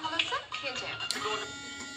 What do you think?